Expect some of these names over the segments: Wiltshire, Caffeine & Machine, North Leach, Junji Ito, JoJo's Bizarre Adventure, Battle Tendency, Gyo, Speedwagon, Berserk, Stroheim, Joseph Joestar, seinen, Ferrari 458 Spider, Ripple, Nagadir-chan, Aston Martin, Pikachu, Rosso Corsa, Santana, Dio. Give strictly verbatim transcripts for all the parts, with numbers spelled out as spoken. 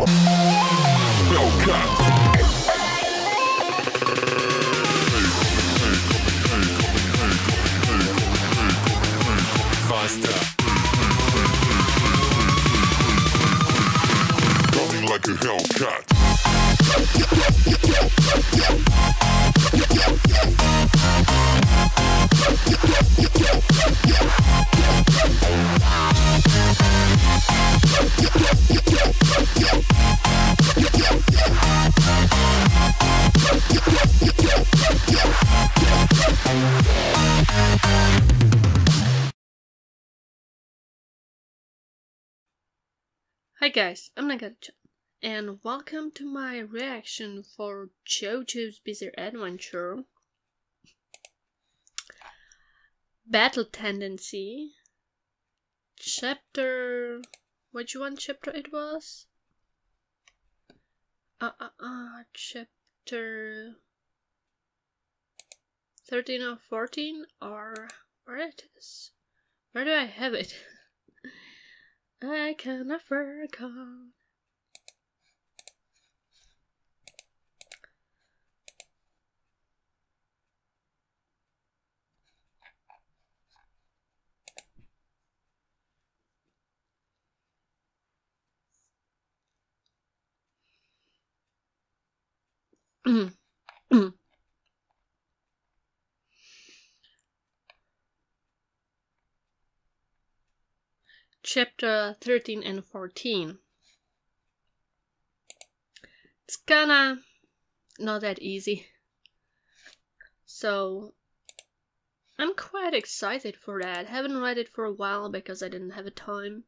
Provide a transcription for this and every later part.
Coming like a Hellcat. Hi guys, I'm Nagadir-chan, and welcome to my reaction for JoJo's Bizarre Adventure Battle Tendency Chapter... which one chapter it was? Uh uh uh, chapter... thirteen or fourteen, or... where it is? Where do I have it? I can never come. Chapter thirteen and fourteen. It's kinda not that easy. So I'm quite excited for that. Haven't read it for a while because I didn't have a time.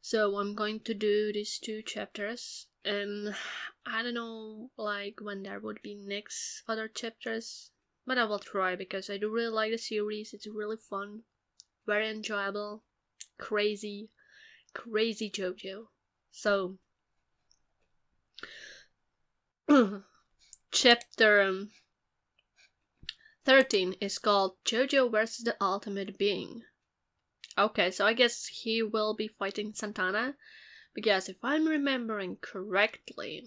So I'm going to do these two chapters, and I don't know like when there would be next other chapters, but I will try because I do really like the series. It's really fun, very enjoyable. Crazy, crazy JoJo. So, chapter um, thirteen is called JoJo versus the Ultimate Being. Okay, so I guess he will be fighting Santana, because if I'm remembering correctly,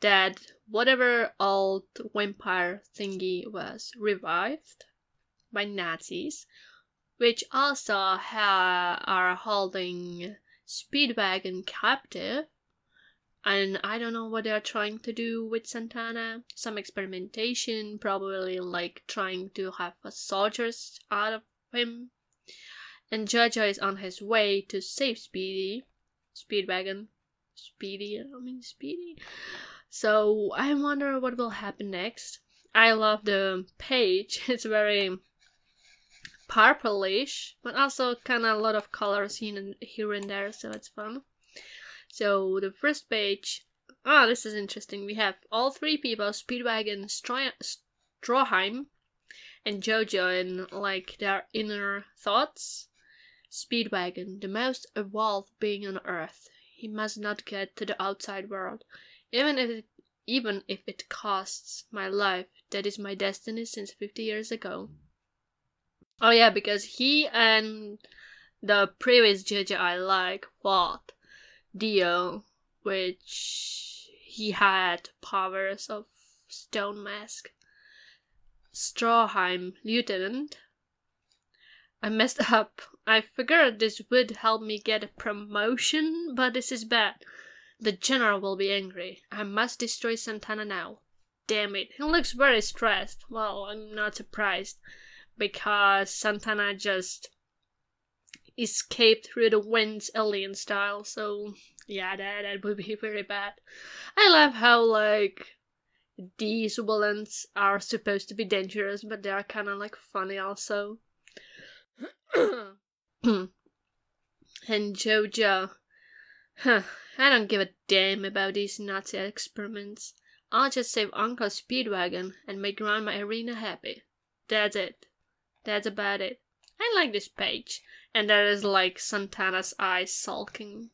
that whatever old vampire thingy was revived by Nazis, which also ha are holding Speedwagon captive, and I don't know what they are trying to do with Santana. Some experimentation, probably like trying to have soldiers out of him. And JoJo is on his way to save Speedy, Speedwagon, Speedy. I mean Speedy. So I wonder what will happen next. I love the page. It's very purplish, but also kind of a lot of colors in here and there, so it's fun. So the first page, ah, oh, this is interesting. We have all three people: Speedwagon, Stroheim, and JoJo, and like their inner thoughts. Speedwagon, the most evolved being on Earth, he must not get to the outside world, even if it, even if it costs my life. That is my destiny since fifty years ago. Oh yeah, because he and the previous JoJo I like fought Dio, which he had powers of stone mask. Stroheim, lieutenant. I messed up. I figured this would help me get a promotion, but this is bad. The general will be angry. I must destroy Santana now. Damn it. He looks very stressed. Well, I'm not surprised, because Santana just escaped through the winds alien style, so yeah, that, that would be very bad. I love how like these villains are supposed to be dangerous, but they are kind of like funny also. And JoJo, huh, I don't give a damn about these Nazi experiments. I'll just save Uncle Speedwagon and make Grandma Arena happy. That's it. That's about it. I like this page. And there is like Santana's eyes sulking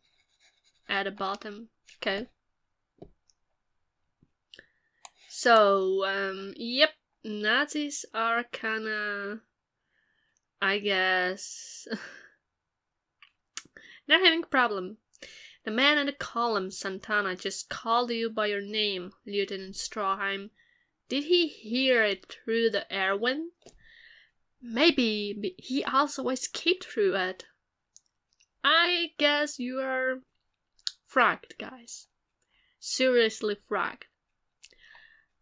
at the bottom. Okay. So, um, yep. Nazis are kinda, I guess, they're having a problem. The man at the column, Santana, just called you by your name, Lieutenant Stroheim. Did he hear it through the air vent? Maybe he also escaped through it. I guess you are fragged, guys. Seriously fragged.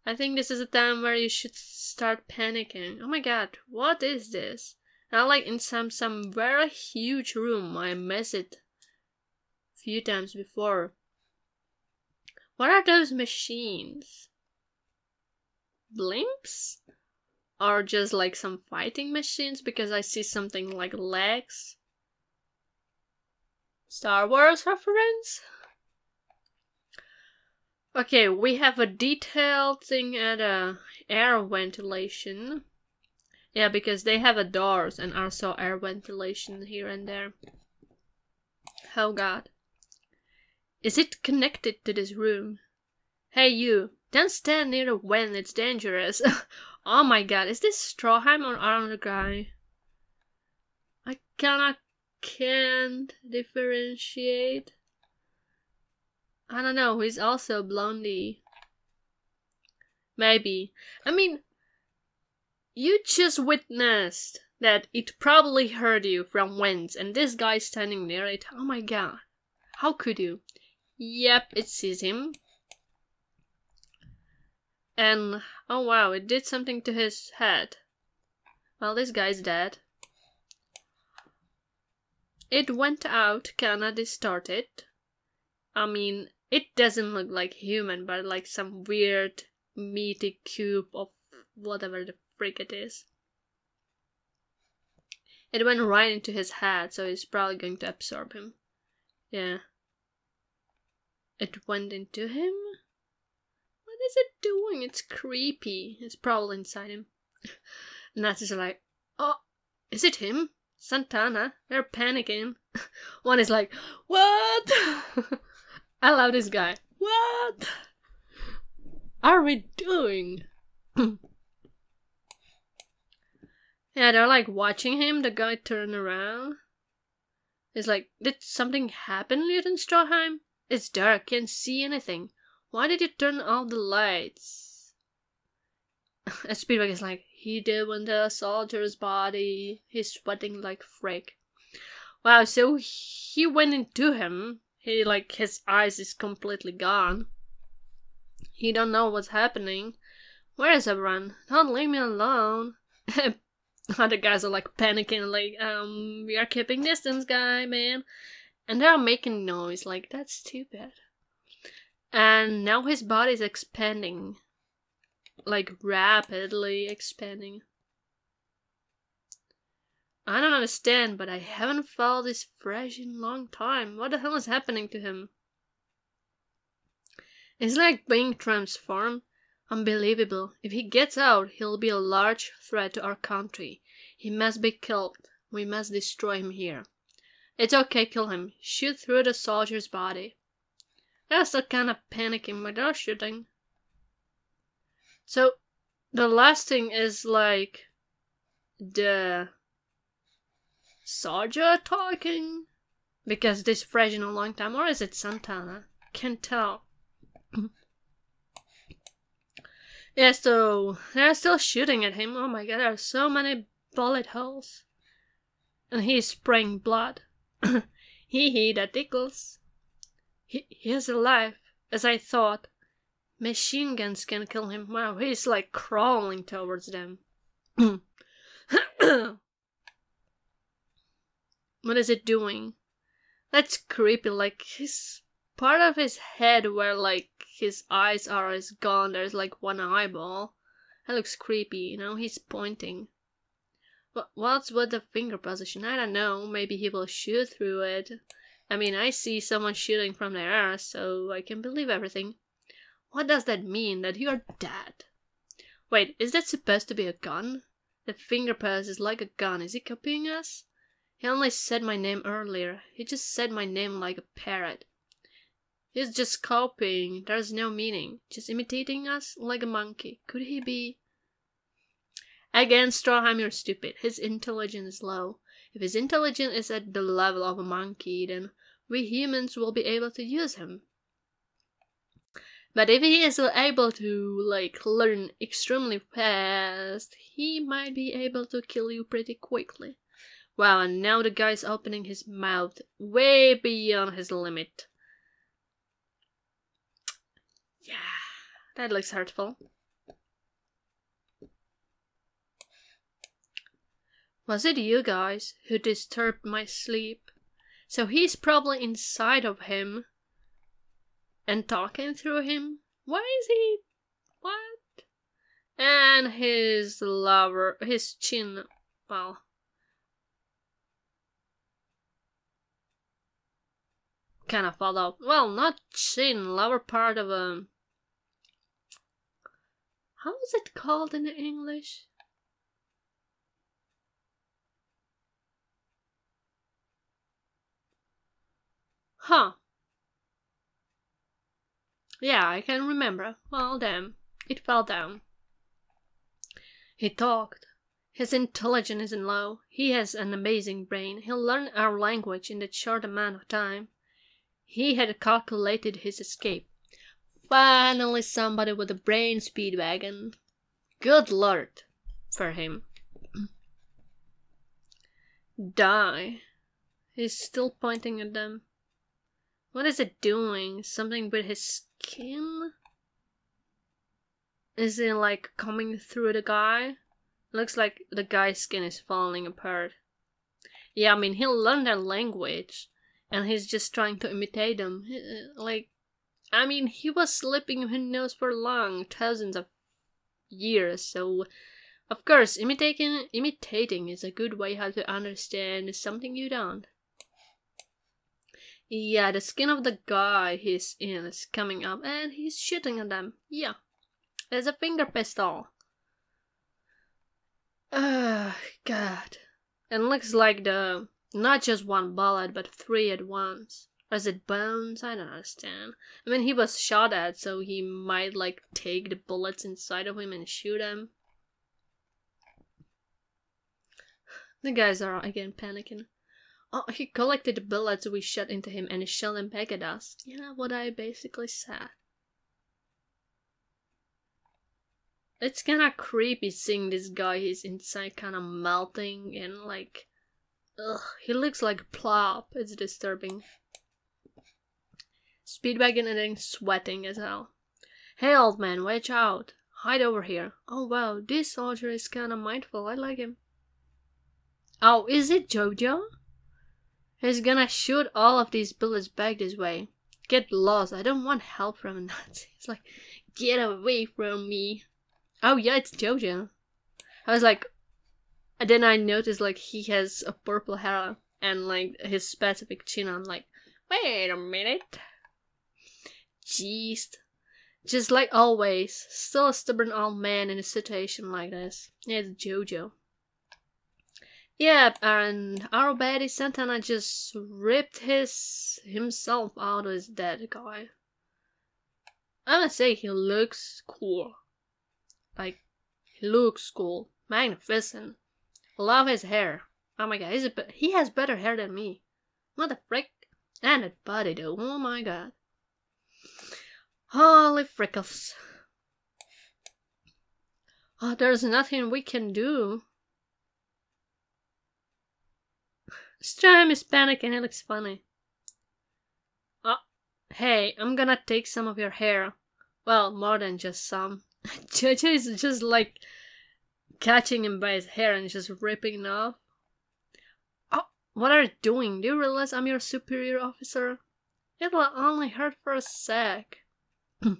I think this is a time where you should start panicking. Oh my god, what is this? Now, like in some some very huge room, I missed it a few times before. What are those machines? Blimps? Or just like some fighting machines, because I see something like legs. Star Wars reference? Okay, we have a detailed thing at uh, air ventilation. Yeah, because they have a doors and also air ventilation here and there. Oh god. Is it connected to this room? Hey you, don't stand near the vent, it's dangerous. Oh my god, is this Stroheim or another guy? I kinda can't differentiate. I don't know, he's also Blondie. Maybe. I mean, you just witnessed that it probably heard you from whence, and this guy standing near it. Oh my god. How could you? Yep, it sees him. And, oh wow, it did something to his head. Well, this guy's dead. It went out, kinda distorted. I mean, it doesn't look like human, but like some weird meaty cube of whatever the frick it is. It went right into his head, so it's probably going to absorb him. Yeah. It went into him? What is it doing? It's creepy. It's probably inside him. And that's just like, oh, is it him? Santana? They're panicking. One is like, what? I love this guy. What are we doing? Yeah, they're like watching him. The guy turned around. It's like, did something happen, Lieutenant Stroheim? It's dark. Can't see anything. Why did you turn off the lights? And Speedwagon is like, he did with the soldier's body. He's sweating like frick. Wow, so he went into him. He, like, his eyes is completely gone. He don't know what's happening. Where is everyone? Don't leave me alone. Other guys are like panicking, like, um, we are keeping distance, guy, man. And they are making noise, like, that's stupid. And now his body is expanding. Like, rapidly expanding. I don't understand, but I haven't felt this fresh in a long time. What the hell is happening to him? It's like being transformed. Unbelievable. If he gets out, he'll be a large threat to our country. He must be killed. We must destroy him here. It's okay, kill him. Shoot through the soldier's body. They're still kind of panicking, but they're shooting. So, the last thing is like the soldier talking, because this fresh in a long time. Or is it Santana? Can't tell. Yeah, so they're still shooting at him. Oh my god, there are so many bullet holes, and he's spraying blood. Hee hee, that tickles. He, he's alive, as I thought. Machine guns can kill him. Wow, he's like crawling towards them. What is it doing? That's creepy, like his part of his head where like his eyes are is gone, there's like one eyeball. That looks creepy, you know, he's pointing. But what's with the finger position? I don't know, maybe he will shoot through it. I mean, I see someone shooting from their ass, so I can believe everything. What does that mean? That you're dead? Wait, is that supposed to be a gun? The finger pose is like a gun, is he copying us? He only said my name earlier. He just said my name like a parrot. He's just copying. There's no meaning. Just imitating us like a monkey. Could he be? Again, Stroheim, you're stupid. His intelligence is low. If his intelligence is at the level of a monkey, then we humans will be able to use him. But if he is able to, like, learn extremely fast, he might be able to kill you pretty quickly. Wow, and now the guy's opening his mouth way beyond his limit. Yeah, that looks hurtful. Was it you guys who disturbed my sleep? So he's probably inside of him and talking through him. Why is he... what? And his lover... his chin... well... kind of fall off. Well, not chin, lower part of a... how is it called in English? Huh. Yeah, I can remember. Well, damn. It fell down. He talked. His intelligence isn't low. He has an amazing brain. He'll learn our language in that short amount of time. He had calculated his escape. Finally somebody with a brain Speedwagon. Good lord. For him. Die. He's still pointing at them. What is it doing? Something with his skin? Is it like coming through the guy? Looks like the guy's skin is falling apart. Yeah, I mean, he'll learn their language. And he's just trying to imitate them. Like, I mean, he was sleeping who knows for long, thousands of years. So, of course, imitating imitating is a good way how to understand something you don't. Yeah, the skin of the guy he's in is coming up and he's shooting at them. Yeah, there's a finger pistol. Oh, God. And looks like the... not just one bullet, but three at once. Or is it bones? I don't understand. I mean, he was shot at, so he might, like, take the bullets inside of him and shoot him. The guys are, again, panicking. Oh, he collected the bullets we shot into him and shot them back at us. Yeah, what I basically said. It's kinda creepy seeing this guy, he's inside kinda melting and, like... ugh, he looks like plop. It's disturbing. Speedwagon and then sweating as hell. Hey, old man, watch out. Hide over here. Oh, wow, this soldier is kinda mindful. I like him. Oh, is it JoJo? He's gonna shoot all of these bullets back this way. Get lost. I don't want help from a Nazi. It's like, get away from me. Oh, yeah, it's JoJo. I was like... and then I noticed, like, he has a purple hair and, like, his specific chin. I'm like, wait a minute. Jeez. Just like always, still a stubborn old man in a situation like this. It's JoJo. Yeah, and our baddie Santana just ripped his himself out of his dead guy. I'm gonna say he looks cool. Like, he looks cool. Magnificent. Love his hair. Oh my god, he's a, he has better hair than me. What the frick? And that body though. Oh my god. Holy frickles. Oh, there's nothing we can do. Stroheim is panicking. It looks funny. Oh, hey, I'm gonna take some of your hair. Well, more than just some. JoJo is just like... catching him by his hair and just ripping it off. Oh, what are you doing? Do you realize I'm your superior officer? It'll only hurt for a sec. Oh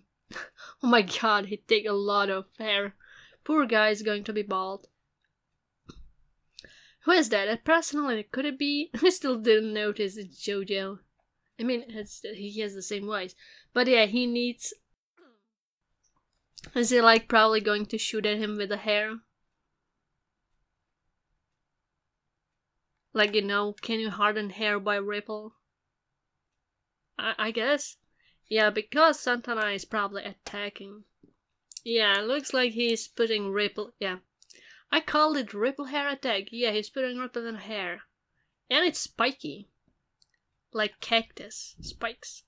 my god, he take a lot of hair. Poor guy is going to be bald. Who is that? Personally, could it be? I still didn't notice it's JoJo. I mean, it's, he has the same voice. But yeah, he needs... is he like probably going to shoot at him with the hair? Like, you know, can you harden hair by Ripple? I, I guess? Yeah, because Santana is probably attacking. Yeah, looks like he's putting Ripple... yeah. I called it Ripple hair attack. Yeah, he's putting Ripple in hair. And it's spiky. like cactus spikes.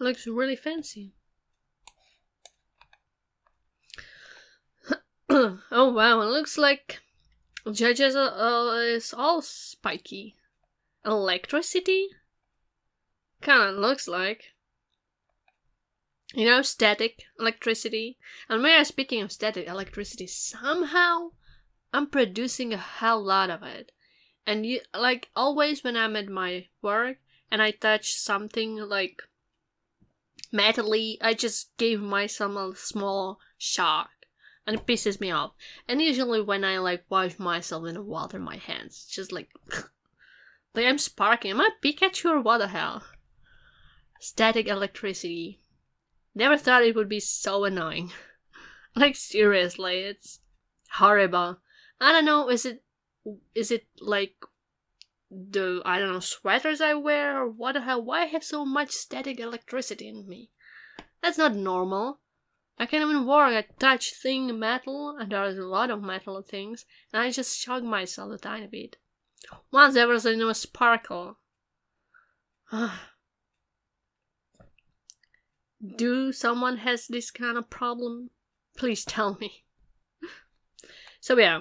Looks really fancy. Oh wow, it looks like JoJo's uh, is all spiky. Electricity? Kinda looks like. You know, static electricity. And when I'm speaking of static electricity, somehow I'm producing a hell lot of it. And you, like always when I'm at my work and I touch something like metally, I just give myself a small shock. And it pisses me off. And usually when I like wash myself in the water, my hands just like like I'm sparking. Am I Pikachu or what the hell? Static electricity. Never thought it would be so annoying. Like seriously, it's horrible. I don't know, is it is it like the I don't know sweaters I wear or what the hell? Why I have so much static electricity in me? That's not normal. I can't even work, I touch thing metal, and there's a lot of metal things, and I just shock myself a tiny bit. Once there was a new sparkle. Do someone has this kind of problem? Please tell me. So yeah.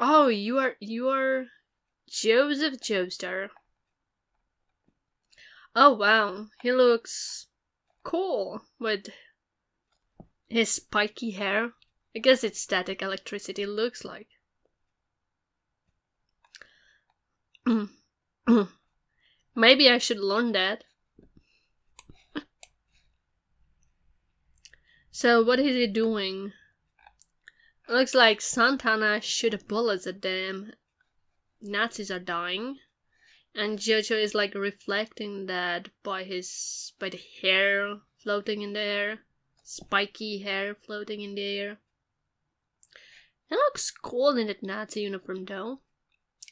Oh, you are, you are Joseph Joestar. Oh wow, he looks cool with his spiky hair. I guess it's static electricity looks like. Maybe I should learn that. So what is he doing? Looks like Santana shoot bullets at them. Nazis are dying. And JoJo is like reflecting that by his by the hair floating in the air. Spiky hair floating in the air. It looks cool in that Nazi uniform though.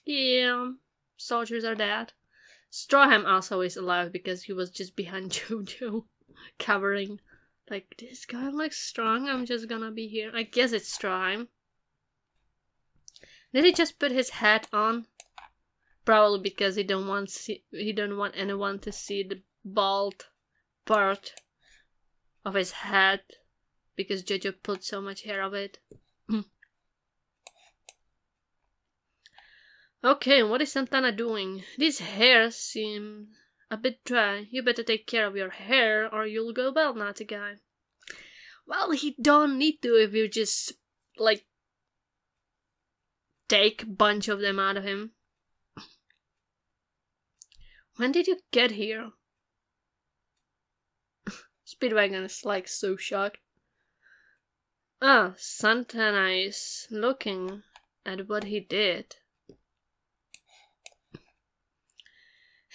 Yeah, soldiers are dead. Stroheim also is alive because he was just behind JoJo, covering. Like, this guy looks strong, I'm just gonna be here. I guess it's Stroheim. Did he just put his hat on? Probably because he don't want see he don't want anyone to see the bald part of his head, because JoJo put so much hair of it. Okay, what is Santana doing? This hair seems a bit dry. You better take care of your hair or you'll go bald, Nazi guy. Well, he don't need to if you just, like, take a bunch of them out of him. When did you get here? Speedwagon is like so shocked. Ah, Santana is looking at what he did.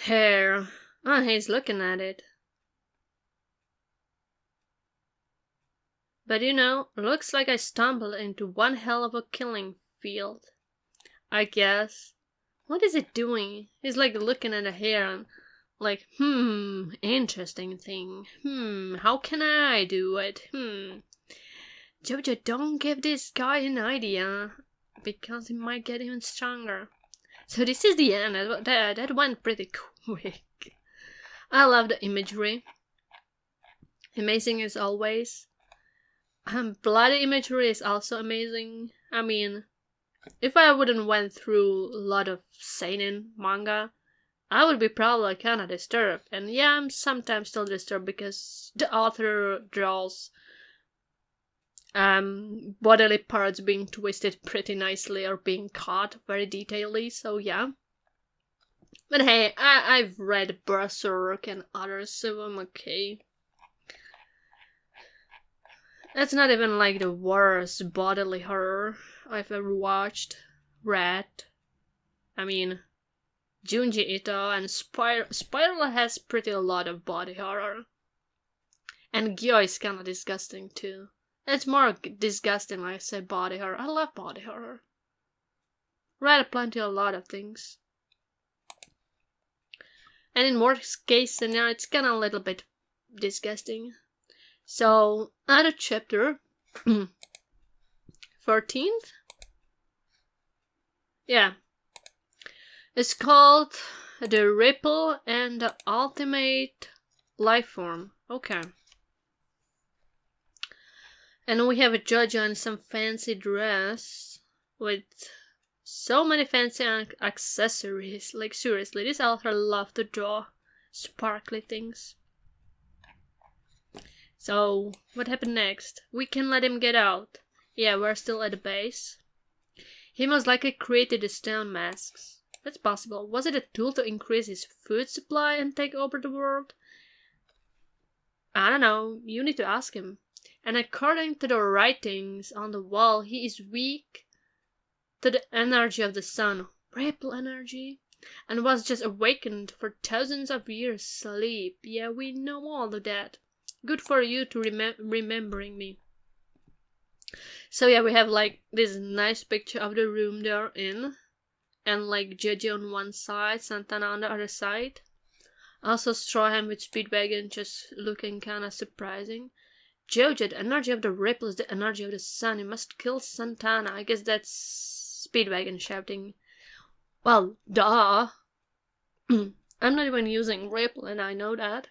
Hair. Ah, he's looking at it. But you know, looks like I stumbled into one hell of a killing field. I guess. What is it doing? He's like looking at the hair and like, hmm, interesting thing. Hmm, how can I do it? Hmm. JoJo, don't give this guy an idea, because it might get even stronger. So this is the end. That, that went pretty quick. I love the imagery. Amazing as always. Um, bloody imagery is also amazing. I mean, if I wouldn't went through a lot of seinen manga, I would be probably kinda disturbed, and yeah, I'm sometimes still disturbed because the author draws um, bodily parts being twisted pretty nicely or being cut very detailedly, so yeah. But hey, I I've read Berserk and others, so I'm okay. That's not even like the worst bodily horror I've ever watched, read, I mean. Junji Ito and Spiral. Spiral has pretty a lot of body horror. And Gyo is kinda disgusting too. It's more disgusting like I say body horror. I love body horror. Read plenty a lot of things. And in worst case scenario it's kinda a little bit disgusting. So another chapter fourteenth? Yeah. It's called The Ripple and the Ultimate Lifeform. Okay. And we have a JoJo in some fancy dress with so many fancy accessories. Like, seriously, this author loves to draw sparkly things. So, what happened next? We can let him get out. Yeah, we're still at the base. He most likely created the stone masks. That's possible. Was it a tool to increase his food supply and take over the world? I don't know. You need to ask him. And according to the writings on the wall, he is weak to the energy of the sun, ripple energy, and was just awakened for thousands of years sleep. Yeah, we know all of that. Good for you to remem remembering me. So yeah, we have like this nice picture of the room they're in. And like J J on one side, Santana on the other side. Also Stroheim with Speedwagon just looking kinda surprising. Jojo, the energy of the ripple is the energy of the sun. You must kill Santana. I guess that's Speedwagon shouting. Well, duh. I'm not even using ripple and I know that.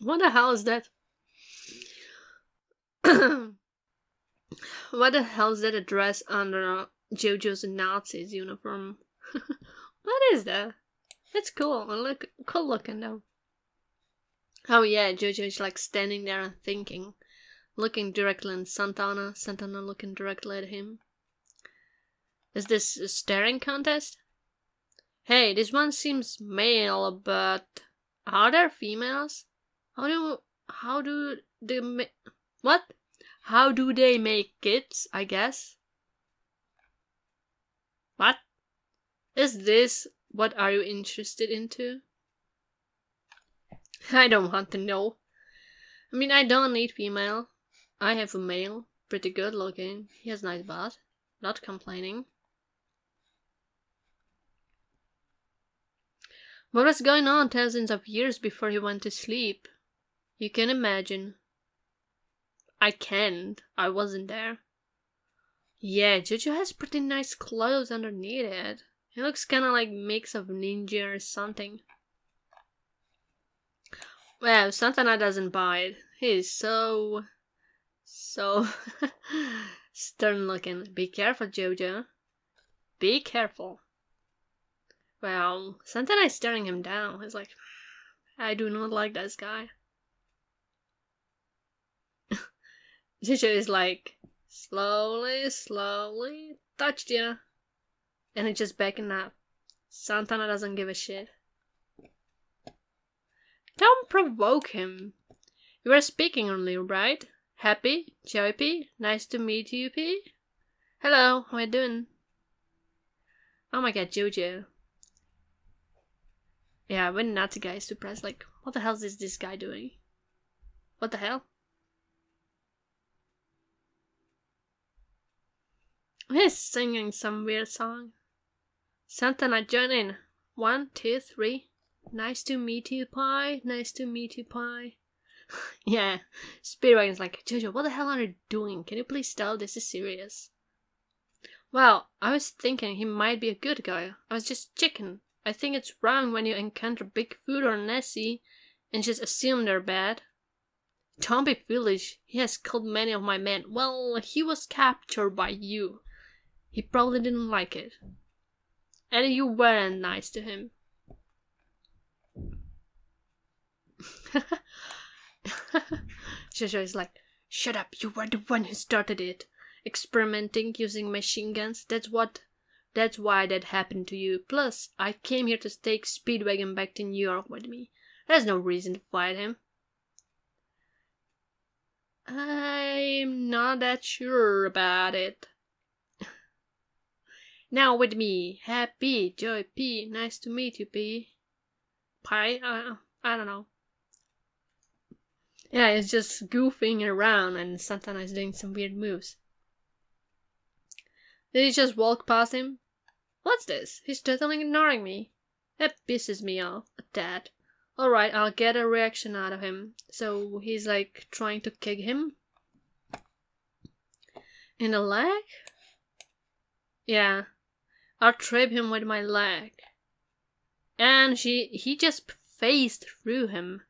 What the hell is that? What the hell is that a dress under JoJo's Nazi's uniform? What is that? That's cool. Look, cool looking though. Oh yeah, JoJo is like standing there and thinking, looking directly at Santana. Santana looking directly at him. Is this a staring contest? Hey, this one seems male, but are there females? How do how do they ma what? How do they make kids? I guess. What is this? What are you interested into? I don't want to know. I mean, I don't need female. I have a male, pretty good looking. He has nice butt. Not complaining. What was going on thousands of years before he went to sleep? You can imagine. I can't. I wasn't there. Yeah, JoJo has pretty nice clothes underneath it. It looks kinda like mix of ninja or something. Well, Santana doesn't buy it. He's so... so... stern looking. Be careful, JoJo. Be careful. Well, Santana is staring him down. He's like, I do not like this guy. JoJo is like, slowly, slowly, touched ya. And it's just backing up. Santana doesn't give a shit. Don't provoke him. You were speaking earlier, right? Happy? Joey P? Nice to meet you, P? Hello, how are you doing? Oh my god, JoJo. Yeah, when Nazi guy is surprised, like, what the hell is this guy doing? What the hell? He's singing some weird song. Santana, join in. One, two, three. Nice to meet you, Pi. Nice to meet you, Pi. Yeah. Speedwagon's like, JoJo, what the hell are you doing? Can you please tell this is serious? Well, I was thinking he might be a good guy. I was just checking. I think it's wrong when you encounter Bigfoot or Nessie and just assume they're bad. Don't be foolish. He has killed many of my men. Well, he was captured by you. He probably didn't like it. And you weren't nice to him. JoJo is like, shut up, you were the one who started it. Experimenting using machine guns, that's what that's why that happened to you. Plus, I came here to take Speedwagon back to New York with me. There's no reason to fight him. I'm not that sure about it. Now with me, Happy, Joy P, nice to meet you, P. Pie, uh, I don't know. Yeah, it's just goofing around and Santana is doing some weird moves. Did he just walk past him? What's this? He's totally ignoring me. That pisses me off, a tad. Alright, I'll get a reaction out of him. So he's like trying to kick him. In the leg? Yeah. I'll trip him with my leg. And she he just phased through him.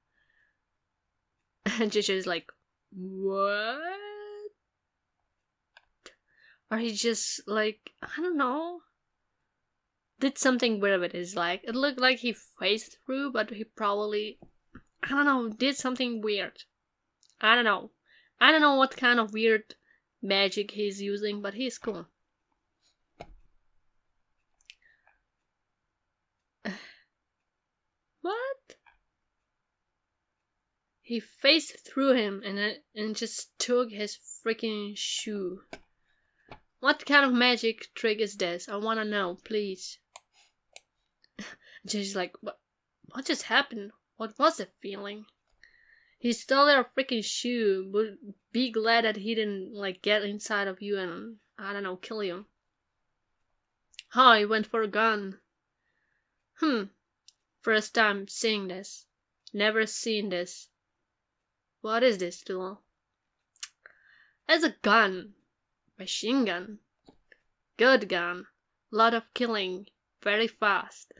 And Jisha's like, what? Or he just like, I don't know. Did something weird with his leg. It looked like he phased through, but he probably, I don't know, did something weird. I don't know. I don't know what kind of weird magic he's using, but he's cool. What? He phased through him and uh, and just took his freaking shoe. What kind of magic trick is this? I wanna know, please. She's like, what? What just happened? What was the feeling? He stole their freaking shoe. But be glad that he didn't like get inside of you and I don't know, kill you. Oh, he went for a gun. Hmm. First time seeing this. Never seen this. What is this tool? It's a gun. Machine gun. Good gun. Lot of killing. Very fast.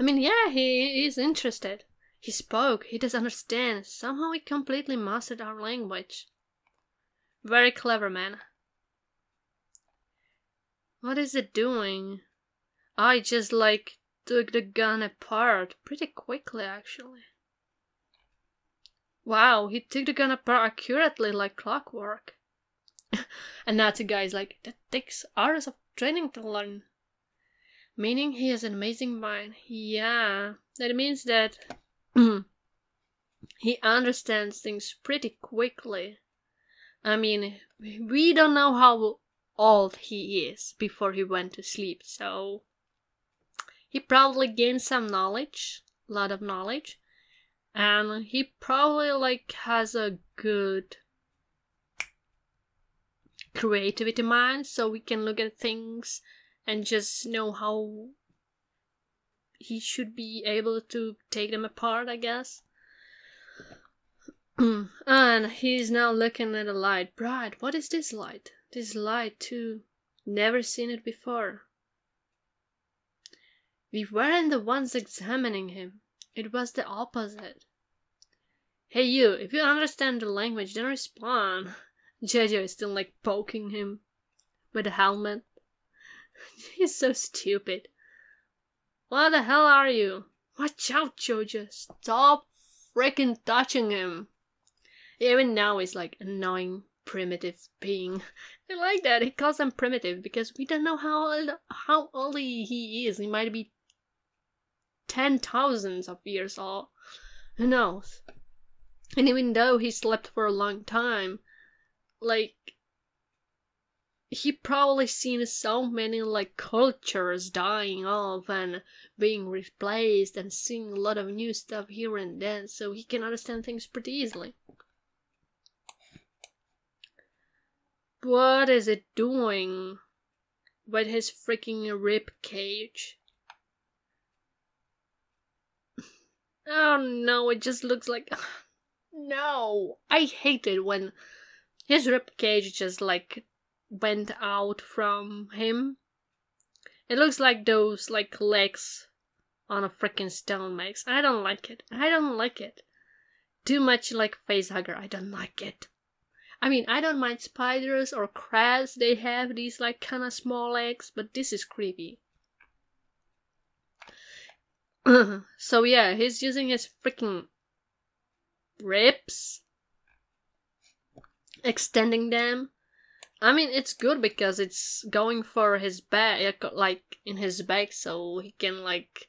I mean, yeah, he is interested. He spoke. He does understand. Somehow he completely mastered our language. Very clever man. What is it doing? I just like took the gun apart pretty quickly, actually. Wow, he took the gun apart accurately like clockwork. And now the guy is like, that takes hours of training to learn. Meaning he has an amazing mind. Yeah, that means that he understands things pretty quickly. I mean, we don't know how old he is before he went to sleep, so he probably gained some knowledge, a lot of knowledge, and he probably like has a good creativity mind, so we can look at things and just know how he should be able to take them apart, I guess. And he's now looking at a light. Bright. What is this light? This light too. Never seen it before. We weren't the ones examining him. It was the opposite. Hey you, if you understand the language, then respond. JoJo is still like poking him with a helmet. He's so stupid. What the hell are you? Watch out, JoJo. Stop freaking touching him. Even now he's like annoying primitive being. I like that. He calls them primitive because we don't know how old, how old he is. He might be ten thousands of years old. Who knows? And even though he slept for a long time, like he probably seen so many like cultures dying off and being replaced and seeing a lot of new stuff here and there, so he can understand things pretty easily. What is it doing with his freaking rib cage? Oh no, it just looks like no, I hate it when his rib cage just like went out from him. It looks like those like legs on a freaking stone makes. I don't like it. I don't like it. Too much like face hugger. I don't like it. I mean, I don't mind spiders or crabs. They have these like kind of small legs, but this is creepy. So yeah, he's using his freaking ribs, extending them. I mean, it's good because it's going for his back, like in his back, so he can like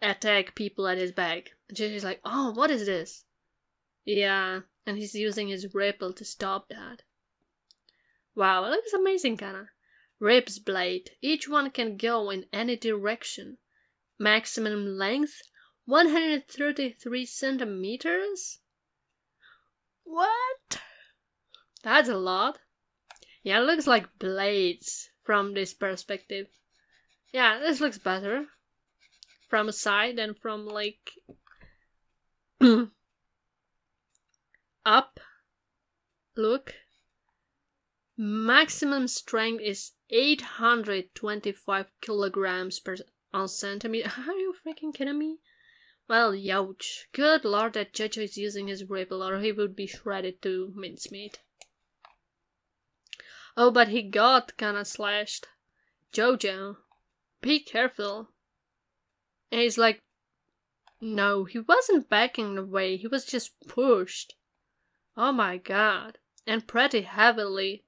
attack people at his back. He's like, oh, what is this? Yeah, and he's using his ripple to stop that. Wow, it looks amazing, kinda. Ribs blade. Each one can go in any direction. Maximum length, one hundred thirty-three centimeters? What? That's a lot. Yeah, it looks like blades from this perspective. Yeah, this looks better. from a side and from like up. Look. Maximum strength is eight hundred twenty-five kilograms per on centimeter. Are you freaking kidding me? Well, youch. Good lord that JoJo is using his Ripple or he would be shredded to mincemeat. Oh, but he got kinda slashed. JoJo, be careful. And he's like, no, he wasn't backing away, he was just pushed. Oh my god. And pretty heavily.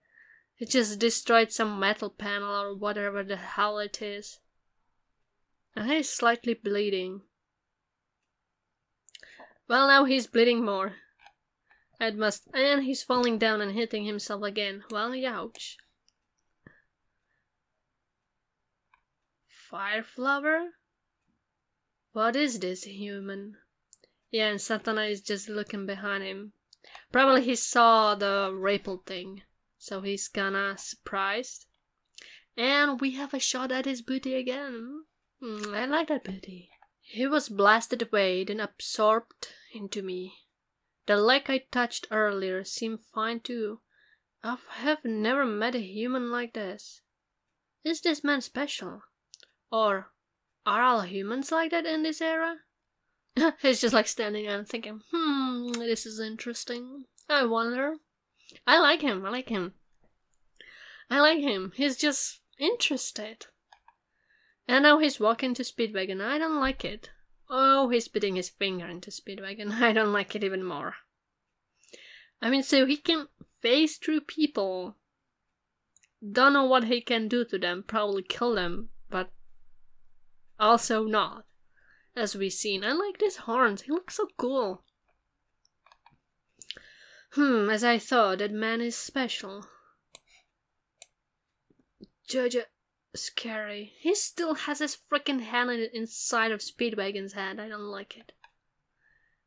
It just destroyed some metal panel or whatever the hell it is. And he's slightly bleeding. Well, now he's bleeding more. It must. And he's falling down and hitting himself again. Well, ouch. Fireflower? What is this human? Yeah, and Santana is just looking behind him. Probably he saw the Ripple thing. So he's kinda surprised. And we have a shot at his booty again. Mm, I like that booty. He was blasted away, then absorbed into me. The leg I touched earlier seemed fine too. I have never met a human like this. Is this man special? Or are all humans like that in this era? He's just like standing and thinking, hmm, this is interesting. I wonder. I like him, I like him. I like him. He's just interested. And now he's walking to Speedwagon. I don't like it. Oh, he's putting his finger into Speedwagon. I don't like it even more. I mean, so he can phase through people. Don't know what he can do to them. Probably kill them, but also not. As we've seen. I like these horns. He looks so cool. Hmm, as I thought, that man is special. JoJo... Scary. He still has his freaking hand in inside of Speedwagon's head. I don't like it.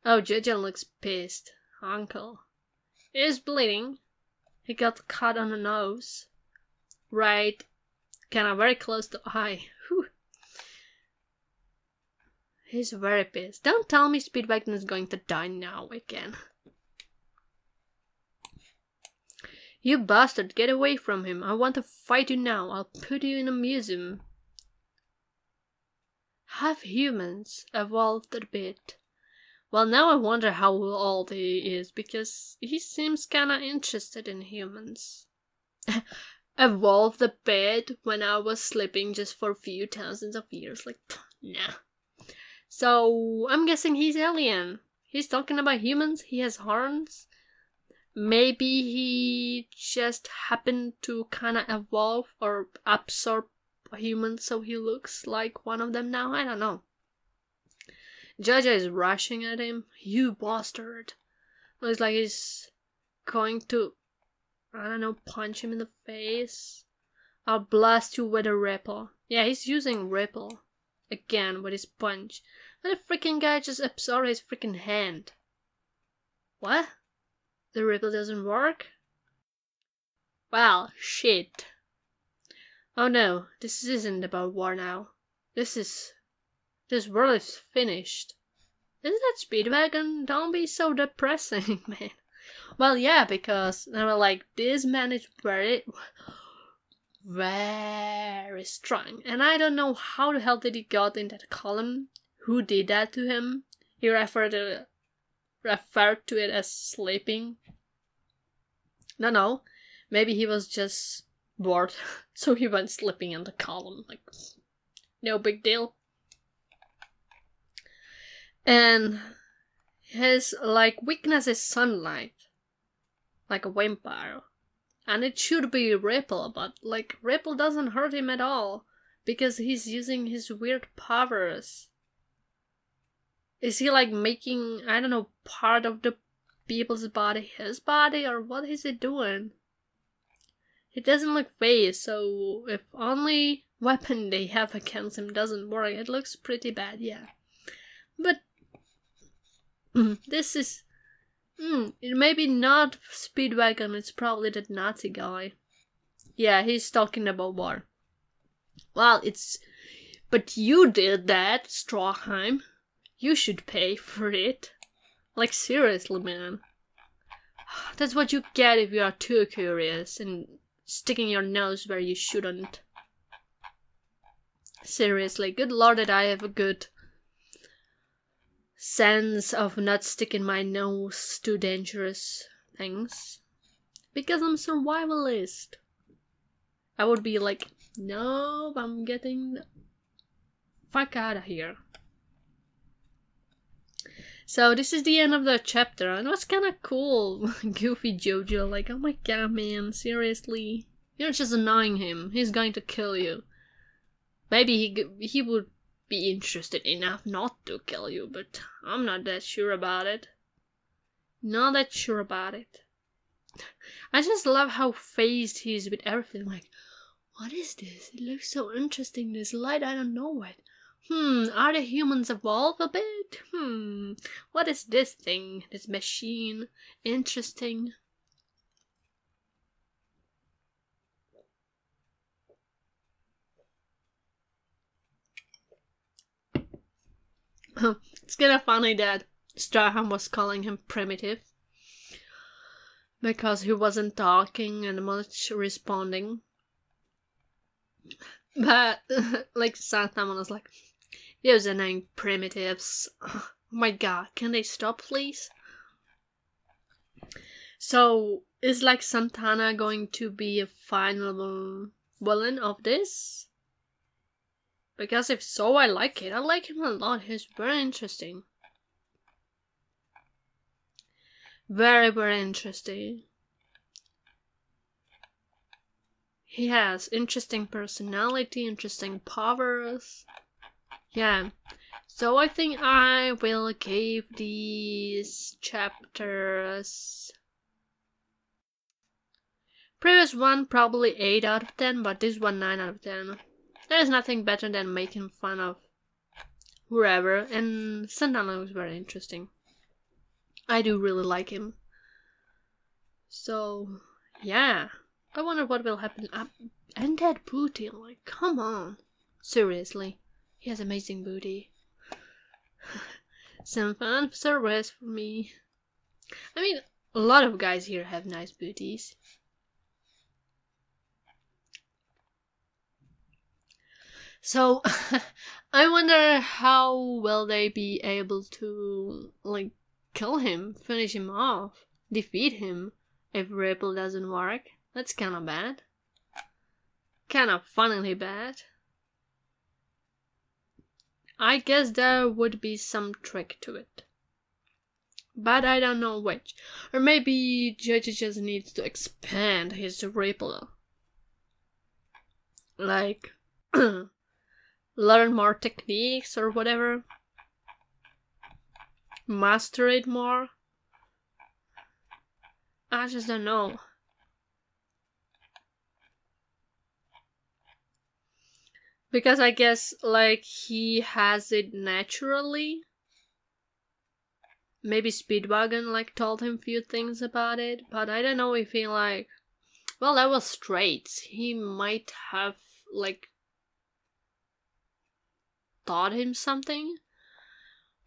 Oh, JoJo looks pissed. Uncle. He is bleeding. He got cut on the nose. Right. Kinda very close to eye. Whew. He's very pissed. Don't tell me Speedwagon is going to die now again. You bastard, get away from him. I want to fight you now. I'll put you in a museum. Have humans evolved a bit? Well, now I wonder how old he is, because he seems kinda interested in humans. Evolved a bit when I was sleeping just for a few thousands of years. Like, pff, nah. So, I'm guessing he's alien. He's talking about humans. He has horns. Maybe he just happened to kind of evolve or absorb humans, so he looks like one of them now. I don't know. JoJo is rushing at him. You bastard. Looks like he's going to, I don't know, punch him in the face. I'll blast you with a Ripple. Yeah, he's using Ripple again with his punch. And the freaking guy just absorbed his freaking hand. What? The Ripple doesn't work? Well, shit. Oh no, this isn't about war now. This is... This world is finished. Isn't that Speedwagon? Don't be so depressing, man. Well, yeah, because they were like, this man is very... Very strong. And I don't know how the hell did he got in that column. Who did that to him? He referred to... referred to it as sleeping. No, no. Maybe he was just bored. So he went sleeping in the column. Like, no big deal. And his, like, weakness is sunlight. Like a vampire. And it should be Ripple, but, like, Ripple doesn't hurt him at all. Because he's using his weird powers. Is he like making, I don't know, part of the people's body his body, or what is he doing? He doesn't look phased, so if only weapon they have against him doesn't work, it looks pretty bad, yeah. But this is, mm, it may be not Speedwagon, it's probably that Nazi guy. Yeah, he's talking about war. Well, it's But you did that, Stroheim. You should pay for it. Like, seriously, man. That's what you get if you are too curious and sticking your nose where you shouldn't. Seriously, good lord that I have a good sense of not sticking my nose to dangerous things. Because I'm a survivalist. I would be like, nope, I'm getting the fuck out of here. So this is the end of the chapter, and it was kinda cool. Goofy Jojo, like, oh my god, man, seriously. You're just annoying him, he's going to kill you. Maybe he he would be interested enough not to kill you, but I'm not that sure about it. Not that sure about it. I just love how phased he is with everything, like, what is this? It looks so interesting, this light, I don't know what. Hmm, are the humans evolved a bit? Hmm, what is this thing? This machine? Interesting. It's kinda funny that Stroheim was calling him primitive. Because he wasn't talking and much responding. But, like, Santana was like, those are nine primitives. Oh my god, can they stop, please? So, is, like, Santana going to be a final villain of this? Because if so, I like it. I like him a lot. He's very interesting. Very, very interesting. He has interesting personality, interesting powers. Yeah. So I think I will give these chapters... Previous one probably eight out of ten, but this one nine out of ten. There is nothing better than making fun of whoever, and Santana was very interesting. I do really like him. So, yeah. I wonder what will happen. Uh, and that booty, I'm like, come on. Seriously. He has amazing booty. Some fun service for me. I mean, a lot of guys here have nice booties. So, I wonder how will they be able to, like, kill him, finish him off, defeat him, if Ripple doesn't work. That's kinda bad. Kinda funnily bad. I guess there would be some trick to it. But I don't know which. Or maybe J J just needs to expand his Ripple. Like, learn more techniques or whatever. Master it more. I just don't know. Because I guess, like, he has it naturally. Maybe Speedwagon, like, told him few things about it. But I don't know if he, like... Well, that was traits. He might have, like... taught him something.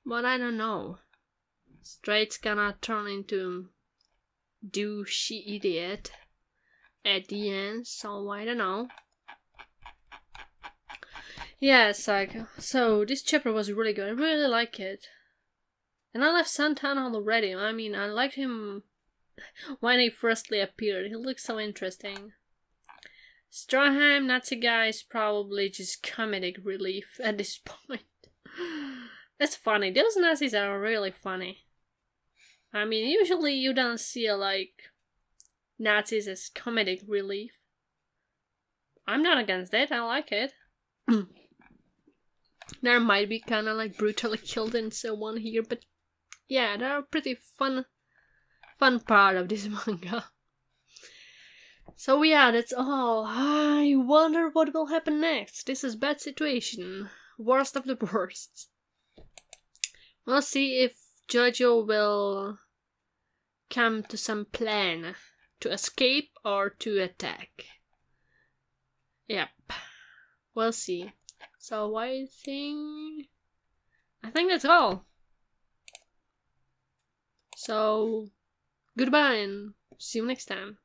But I don't know. Traits gonna turn into... douchey idiot. At the end, so I don't know. Yeah, it's like, so this chapter was really good, I really like it. And I love Santana already, I mean, I liked him when he firstly appeared, he looked so interesting. Stroheim, Nazi guy is probably just comedic relief at this point. It's funny, those Nazis are really funny. I mean, usually you don't see, like, Nazis as comedic relief. I'm not against it, I like it. There might be kind of like brutally killed and so on here, but yeah, they're a pretty fun, fun part of this manga. So yeah, that's all. I wonder what will happen next. This is bad situation. Worst of the worst. We'll see if JoJo will come to some plan to escape or to attack. Yep. We'll see. So I think... I think that's all. So, goodbye and see you next time.